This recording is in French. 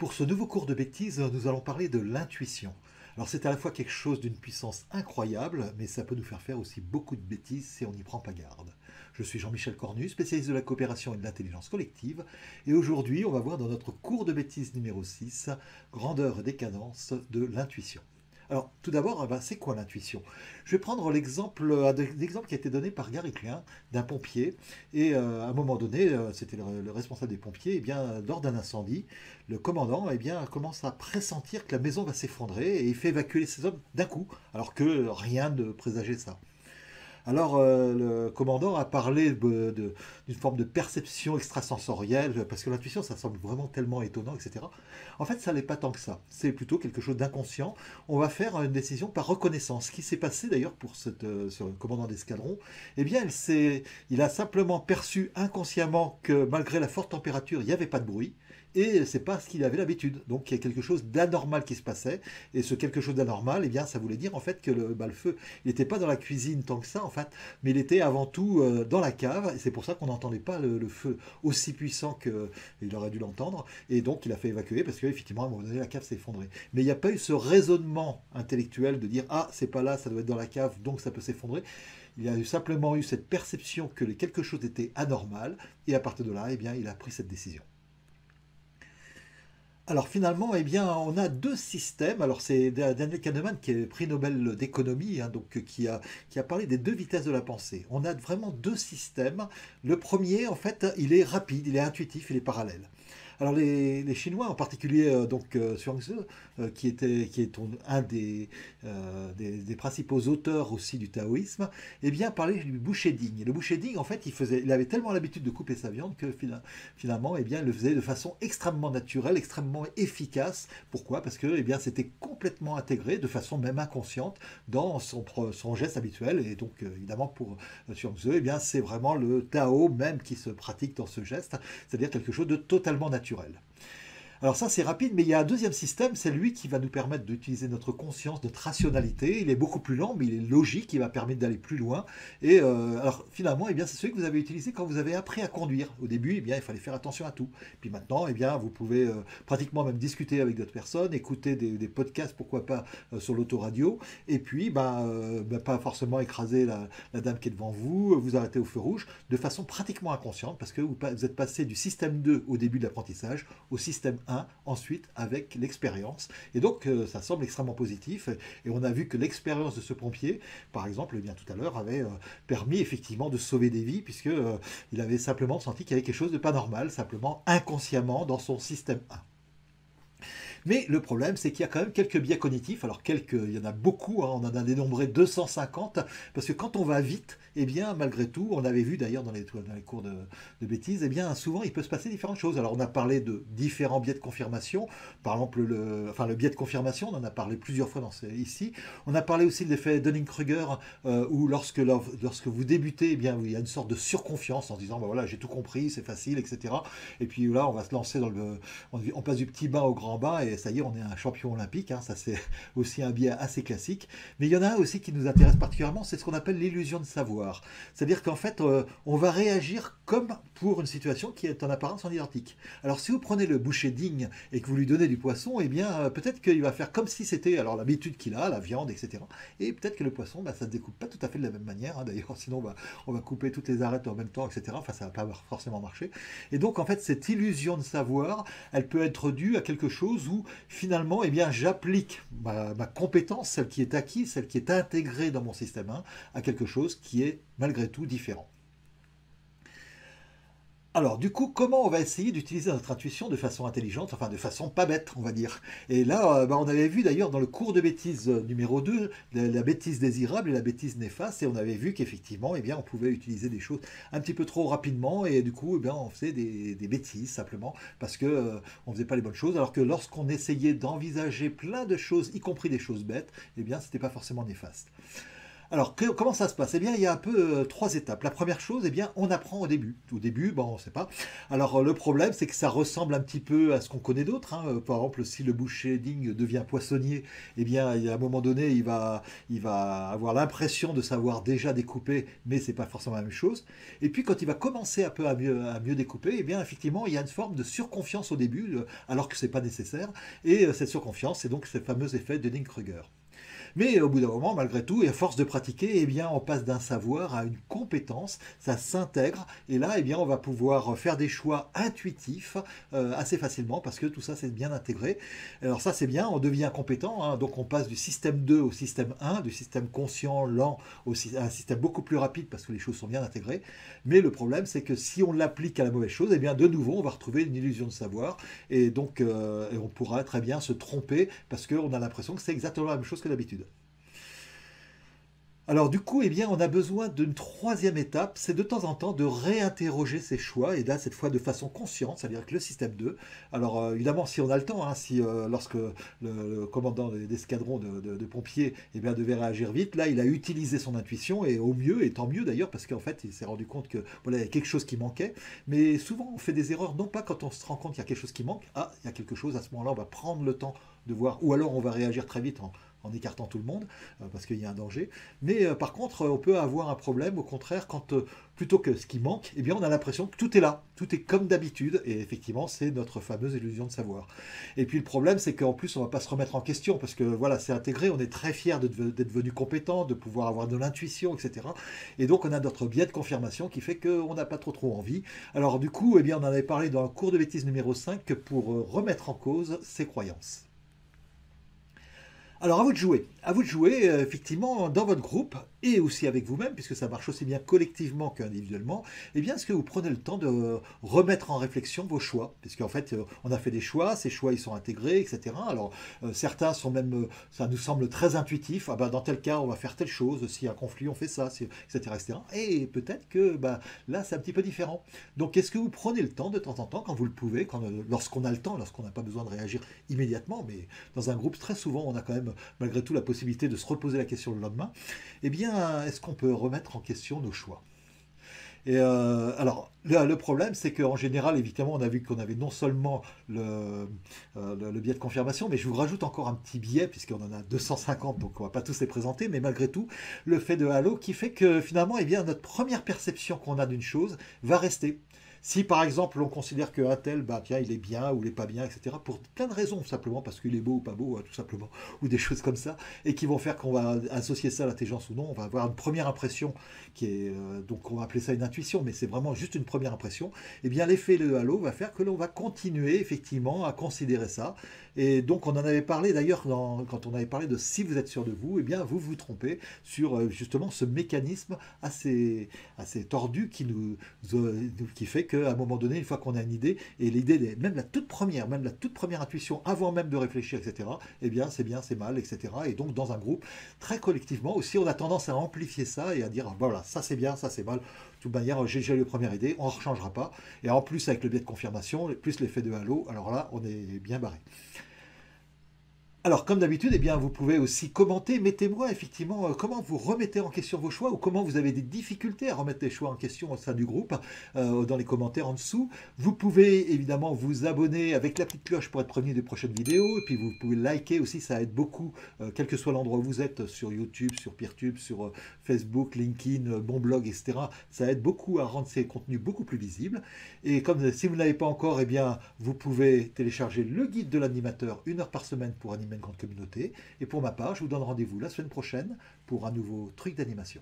Pour ce nouveau cours de bêtises, nous allons parler de l'intuition. Alors c'est à la fois quelque chose d'une puissance incroyable, mais ça peut nous faire faire aussi beaucoup de bêtises si on n'y prend pas garde. Je suis Jean-Michel Cornu, spécialiste de la coopération et de l'intelligence collective, et aujourd'hui on va voir dans notre cours de bêtises numéro 6, grandeur et décadence de l'intuition. Alors tout d'abord, c'est quoi l'intuition? Je vais prendre l'exemple qui a été donné par Gary Klein, d'un pompier, et à un moment donné, c'était le responsable des pompiers, et bien lors d'un incendie, le commandant commence à pressentir que la maison va s'effondrer, et il fait évacuer ses hommes d'un coup, alors que rien ne présageait ça. Alors le commandant a parlé d'une forme de perception extrasensorielle, parce que l'intuition ça semble vraiment tellement étonnant, etc. En fait ça n'est pas tant que ça, c'est plutôt quelque chose d'inconscient. On va faire une décision par reconnaissance. Ce qui s'est passé d'ailleurs pour ce commandant d'escadron, eh bien il a simplement perçu inconsciemment que malgré la forte température il n'y avait pas de bruit, et c'est pas ce qu'il avait l'habitude. Donc il y a quelque chose d'anormal qui se passait, et ce quelque chose d'anormal, eh bien ça voulait dire en fait que le feu n'était pas dans la cuisine tant que ça, en fait, mais il était avant tout dans la cave, et c'est pour ça qu'on n'entendait pas le feu aussi puissant qu'il aurait dû l'entendre, et donc il a fait évacuer parce qu'effectivement à un moment donné la cave s'est effondrée. Mais il n'y a pas eu ce raisonnement intellectuel de dire ah c'est pas là, ça doit être dans la cave donc ça peut s'effondrer. Il a simplement eu cette perception que quelque chose était anormal, et à partir de là, eh bien, il a pris cette décision. Alors finalement, eh bien, on a deux systèmes. Alors c'est Daniel Kahneman qui est prix Nobel d'économie, donc qui a parlé des deux vitesses de la pensée. On a vraiment deux systèmes. Le premier, en fait, il est rapide, il est intuitif, il est parallèle. Alors les Chinois, en particulier Zhuangzi, qui est un des principaux auteurs aussi du taoïsme, eh bien parlait du Boucher Ding. Et le Boucher Ding, en fait, il avait tellement l'habitude de couper sa viande que finalement, eh bien, il le faisait de façon extrêmement naturelle, extrêmement efficace. Pourquoi? Parce que eh bien, c'était complètement intégré, de façon même inconsciente, dans son geste habituel. Et donc, évidemment, pour Zhuangzi, eh bien, c'est vraiment le Tao même qui se pratique dans ce geste, c'est-à-dire quelque chose de totalement naturel. Alors ça c'est rapide, mais il y a un deuxième système, c'est lui qui va nous permettre d'utiliser notre conscience, notre rationalité. Il est beaucoup plus lent, mais il est logique, il va permettre d'aller plus loin. Et alors finalement, eh bien, c'est celui que vous avez utilisé quand vous avez appris à conduire. Au début, eh bien, il fallait faire attention à tout. Puis maintenant, eh bien, vous pouvez pratiquement même discuter avec d'autres personnes, écouter des podcasts, pourquoi pas sur l'autoradio. Et puis, pas forcément écraser la dame qui est devant vous, vous arrêter au feu rouge, de façon pratiquement inconsciente, parce que vous êtes passé du système 2 au début de l'apprentissage au système 1. Ensuite avec l'expérience, et donc ça semble extrêmement positif, et on a vu que l'expérience de ce pompier par exemple, eh bien tout à l'heure, avait permis effectivement de sauver des vies, puisque il avait simplement senti qu'il y avait quelque chose de pas normal, simplement inconsciemment dans son système 1. Mais le problème, c'est qu'il y a quand même quelques biais cognitifs. Alors il y en a beaucoup, on en a dénombré 250, parce que quand on va vite, eh bien malgré tout, on avait vu d'ailleurs dans les cours de bêtises, eh bien souvent il peut se passer différentes choses. Alors on a parlé de différents biais de confirmation, par exemple le biais de confirmation, on en a parlé plusieurs fois ici. On a parlé aussi de l'effet Dunning-Kruger, où lorsque vous débutez, eh bien il y a une sorte de surconfiance en se disant bah voilà, j'ai tout compris, c'est facile, etc. Et puis là, on va se lancer on passe du petit bain au grand bain, et ça y est, on est un champion olympique, ça c'est aussi un biais assez classique. Mais il y en a aussi qui nous intéresse particulièrement, c'est ce qu'on appelle l'illusion de savoir. C'est-à-dire qu'en fait, on va réagir comme pour une situation qui est en apparence identique. Alors si vous prenez le Boucher Ding et que vous lui donnez du poisson, eh bien peut-être qu'il va faire comme si c'était l'habitude qu'il a, la viande, etc. Et peut-être que le poisson, ça ne se découpe pas tout à fait de la même manière, d'ailleurs, sinon on va couper toutes les arêtes en même temps, etc. Enfin, ça ne va pas forcément marcher. Et donc en fait, cette illusion de savoir, elle peut être due à quelque chose où finalement, eh bien, j'applique ma compétence, celle qui est acquise, celle qui est intégrée dans mon système 1, à quelque chose qui est malgré tout différent. Alors du coup, comment on va essayer d'utiliser notre intuition de façon intelligente, enfin de façon pas bête, on va dire. Et là, on avait vu d'ailleurs dans le cours de bêtises numéro 2, la bêtise désirable et la bêtise néfaste, et on avait vu qu'effectivement, eh bien, on pouvait utiliser des choses un petit peu trop rapidement, et du coup, eh bien, on faisait des bêtises simplement, parce qu'on ne faisait pas les bonnes choses, alors que lorsqu'on essayait d'envisager plein de choses, y compris des choses bêtes, eh bien, c'était pas forcément néfaste. Alors, comment ça se passe? Eh bien, il y a un peu trois étapes. La première chose, eh bien, on apprend au début. Au début, bon, on ne sait pas. Alors, le problème, c'est que ça ressemble un petit peu à ce qu'on connaît d'autres. Hein. Par exemple, si le Boucher Ding devient poissonnier, eh bien, à un moment donné, il va avoir l'impression de savoir déjà découper, mais ce n'est pas forcément la même chose. Et puis, quand il va commencer un peu à mieux découper, eh bien, effectivement, il y a une forme de surconfiance au début, alors que ce n'est pas nécessaire. Et cette surconfiance, c'est donc ce fameux effet de Dunning-Kruger. Mais au bout d'un moment, malgré tout, et à force de pratiquer, eh bien, on passe d'un savoir à une compétence, ça s'intègre, et là, eh bien, on va pouvoir faire des choix intuitifs assez facilement, parce que tout ça, c'est bien intégré. Alors ça, c'est bien, on devient compétent, hein, donc on passe du système 2 au système 1, du système conscient, lent, à un système beaucoup plus rapide, parce que les choses sont bien intégrées. Mais le problème, c'est que si on l'applique à la mauvaise chose, eh bien, de nouveau, on va retrouver une illusion de savoir, et donc on pourra très bien se tromper, parce qu'on a l'impression que c'est exactement la même chose que d'habitude. Alors du coup, eh bien, on a besoin d'une troisième étape, c'est de temps en temps de réinterroger ses choix, et là, cette fois de façon consciente, c'est-à-dire avec le système 2. Alors évidemment, si on a le temps, hein, si lorsque le commandant d'escadron de pompiers eh bien, devait réagir vite, là, il a utilisé son intuition, et au mieux, et tant mieux d'ailleurs, parce qu'en fait, il s'est rendu compte que voilà, il y a quelque chose qui manquait. Mais souvent, on fait des erreurs, non pas quand on se rend compte qu'il y a quelque chose qui manque, ah, il y a quelque chose, à ce moment-là, on va prendre le temps de voir, ou alors on va réagir très vite en écartant tout le monde, parce qu'il y a un danger. Mais par contre, on peut avoir un problème, au contraire, quand plutôt que ce qui manque, eh bien, on a l'impression que tout est là, tout est comme d'habitude, et effectivement, c'est notre fameuse illusion de savoir. Et puis le problème, c'est qu'en plus, on ne va pas se remettre en question, parce que voilà, c'est intégré, on est très fiers d'être venu compétent, de pouvoir avoir de l'intuition, etc. Et donc, on a notre biais de confirmation qui fait qu'on n'a pas trop envie. Alors du coup, eh bien, on en avait parlé dans le cours de bêtises numéro 5, pour remettre en cause ses croyances. Alors à vous de jouer effectivement dans votre groupe et aussi avec vous-même, puisque ça marche aussi bien collectivement qu'individuellement, eh bien est-ce que vous prenez le temps de remettre en réflexion vos choix, puisqu'en fait on a fait des choix, ces choix ils sont intégrés, etc. Alors certains sont même, ça nous semble très intuitif, ah ben, dans tel cas on va faire telle chose, s'il y a un conflit on fait ça, etc. etc. Et peut-être que bah, là c'est un petit peu différent. Donc est-ce que vous prenez le temps de temps en temps, quand vous le pouvez, lorsqu'on a le temps, lorsqu'on n'a pas besoin de réagir immédiatement, mais dans un groupe très souvent on a quand même malgré tout la possibilité de se reposer la question le lendemain, eh bien, est-ce qu'on peut remettre en question nos choix? Et alors, le problème, c'est qu'en général, évidemment, on a vu qu'on avait non seulement le biais de confirmation, mais je vous rajoute encore un petit biais, puisqu'on en a 250, donc on ne va pas tous les présenter, mais malgré tout, le fait de halo qui fait que finalement, eh bien, notre première perception qu'on a d'une chose va rester. Si par exemple on considère qu'un tel, bah tiens, il est bien ou il n'est pas bien, etc., pour plein de raisons, simplement parce qu'il est beau ou pas beau, tout simplement, ou des choses comme ça, et qui vont faire qu'on va associer ça à l'intelligence ou non, on va avoir une première impression qui est, donc on va appeler ça une intuition, mais c'est vraiment juste une première impression, et bien l'effet de halo va faire que l'on va continuer effectivement à considérer ça, et donc on en avait parlé d'ailleurs quand on avait parlé de si vous êtes sûr de vous, et bien vous vous trompez sur justement ce mécanisme assez tordu qui fait qu'à un moment donné, une fois qu'on a une idée, et l'idée, même la toute première intuition, avant même de réfléchir, etc., eh bien, c'est mal, etc. Et donc, dans un groupe, très collectivement aussi, on a tendance à amplifier ça et à dire, voilà, ça c'est bien, ça c'est mal. De toute manière, j'ai déjà eu la première idée, on ne rechangera pas. Et en plus, avec le biais de confirmation, plus l'effet de halo, alors là, on est bien barré. Alors, comme d'habitude, eh bien, vous pouvez aussi commenter. Mettez-moi, effectivement, comment vous remettez en question vos choix ou comment vous avez des difficultés à remettre les choix en question au sein du groupe dans les commentaires en dessous. Vous pouvez, évidemment, vous abonner avec la petite cloche pour être prévenu des prochaines vidéos. Et puis, vous pouvez liker aussi, ça aide beaucoup, quel que soit l'endroit où vous êtes, sur YouTube, sur Peertube, sur Facebook, LinkedIn, mon blog, etc. Ça aide beaucoup à rendre ces contenus beaucoup plus visibles. Et comme si vous ne l'avez pas encore, eh bien, vous pouvez télécharger le guide de l'animateur 1 heure par semaine pour animer une grande communauté. Et pour ma part, je vous donne rendez-vous la semaine prochaine pour un nouveau truc d'animation.